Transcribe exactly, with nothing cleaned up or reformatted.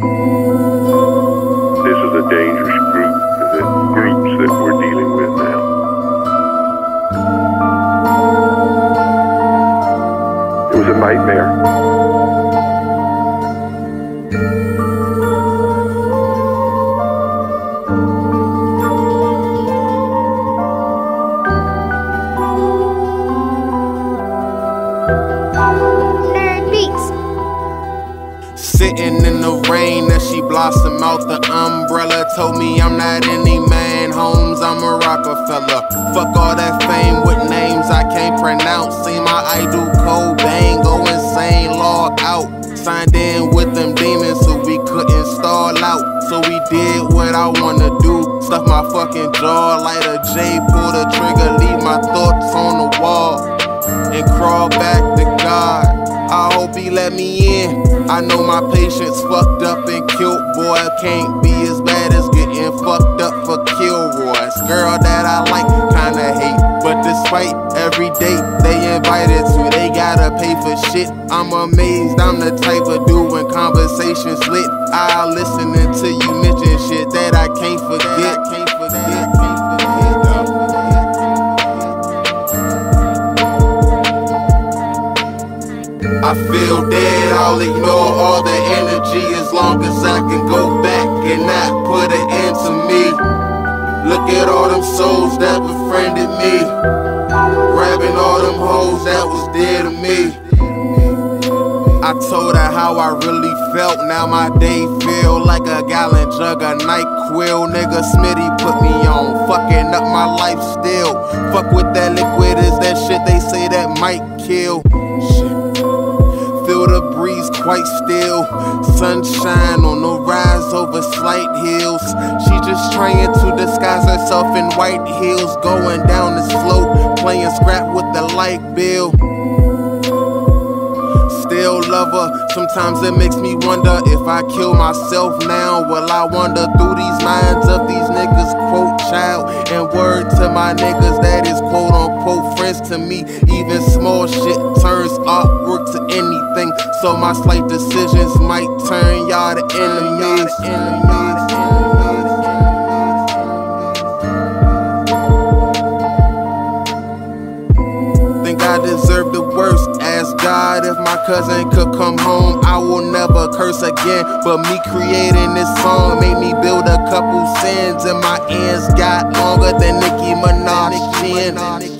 This is a dangerous group, the groups that we're dealing with now. It was a nightmare. Sitting in the rain as she blossom out the umbrella. Told me I'm not any man, Holmes, I'm a Rockefeller. Fuck all that fame with names I can't pronounce. See my idol Cobain go insane, log out. Signed in with them demons so we couldn't stall out. So we did what I wanna do. Stuff my fucking jaw, light a J, pull the trigger, leave my thoughts on the wall, and crawl back to God. I hope he let me in. I know my patience fucked up and killed, boy. Can't be as bad as getting fucked up for Kilroy's. Girl that I like, kinda hate. But despite every date they invited to, they gotta pay for shit. I'm amazed, I'm the type of dude when conversations lit. I'll listen until you mention shit that I can't forget. Can't forget. I feel dead, I'll ignore all the energy as long as I can go back and not put an end to me. Look at all them souls that befriended me, grabbing all them hoes that was dear to me. I told her how I really felt, now my day feel like a gallon jug of NyQuil. Nigga Smitty put me on, fucking up my life still. Fuck with that liquid, is that shit they say that might kill. Feel the breeze quite still, sunshine on the rise over slight hills. She just trying to disguise herself in white heels, going down the slope, playing scrap with the light bill. Still love her, sometimes it makes me wonder if I kill myself now. Will I wander through these minds of these niggas, quote child, and word to my niggas that is quote unquote friends to me. Even small shit turns artwork to anything, so my slight decisions might turn y'all to enemies. Think I deserve the worst. Ask God if my cousin could come home, I will never curse again. But me creating this song made me build a couple sins, and my ends got longer than Nicki Minaj.